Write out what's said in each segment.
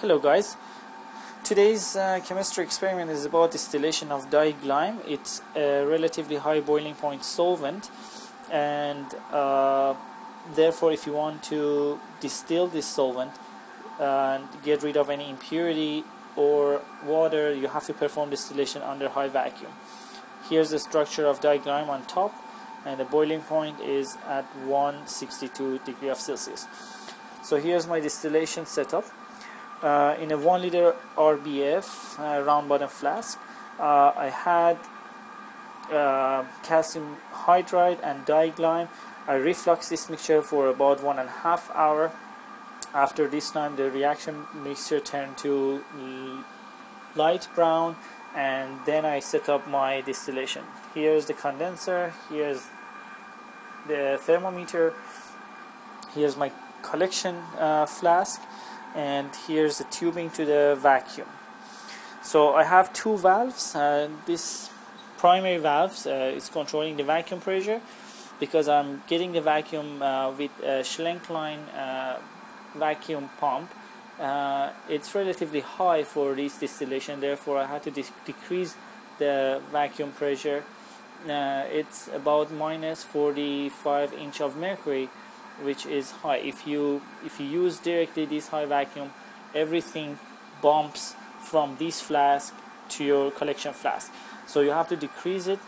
Hello guys, today's chemistry experiment is about distillation of diglyme. It's a relatively high boiling point solvent, and therefore if you want to distill this solvent and get rid of any impurity or water, you have to perform distillation under high vacuum. Here's the structure of diglyme on top, and the boiling point is at 162 degrees Celsius. So here's my distillation setup. In a 1 liter RBF round bottom flask, I had calcium hydride and diglyme. I refluxed this mixture for about 1.5 hours. After this time, the reaction mixture turned to light brown, and then I set up my distillation. Here's the condenser, here's the thermometer, here's my collection flask, and here's the tubing to the vacuum. So I have two valves. This primary valve is controlling the vacuum pressure, because I'm getting the vacuum with a Schlenkline vacuum pump. It's relatively high for this distillation, therefore I had to decrease the vacuum pressure. It's about minus 45 inch of mercury, which is high. If you use directly this high vacuum, everything bumps from this flask to your collection flask, so you have to decrease it.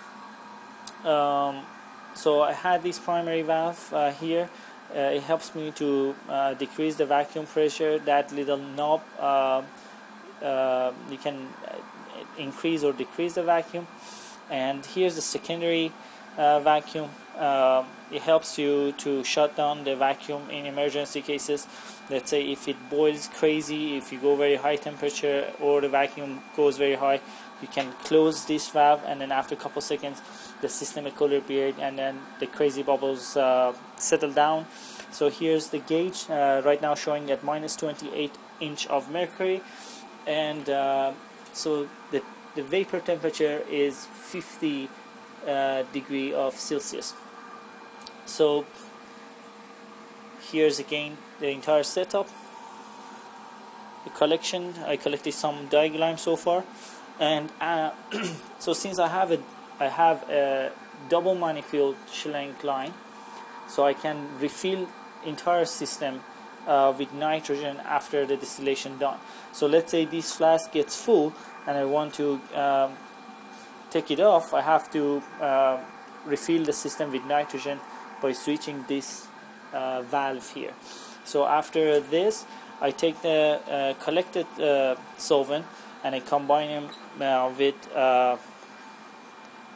So I had this primary valve here. It helps me to decrease the vacuum pressure. That little knob, you can increase or decrease the vacuum. And here's the secondary vacuum. It helps you to shut down the vacuum in emergency cases. Let's say if it boils crazy, if you go very high temperature or the vacuum goes very high, you can close this valve, and then after a couple seconds the system will equilibrate, and then the crazy bubbles settle down. So here's the gauge right now, showing at minus 28 inch of mercury, and so the vapor temperature is 50 degree of Celsius. So here's again the entire setup, the collection. I collected some diglyme so far, and so since I have a double manifold Schlenkline, so I can refill entire system with nitrogen after the distillation done. So let's say this flask gets full and I want to take it off. I have to refill the system with nitrogen by switching this valve here. So after this, I take the collected solvent and I combine them with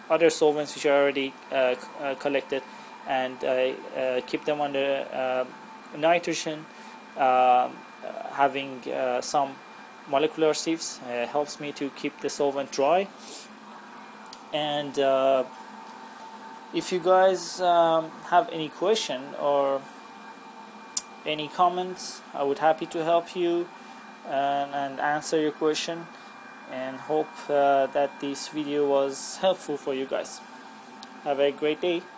other solvents which are already collected, and I keep them under nitrogen, having some molecular sieves. Helps me to keep the solvent dry. And if you guys have any question or any comments, I would happy to help you and answer your question, and hope that this video was helpful for you guys. Have a great day.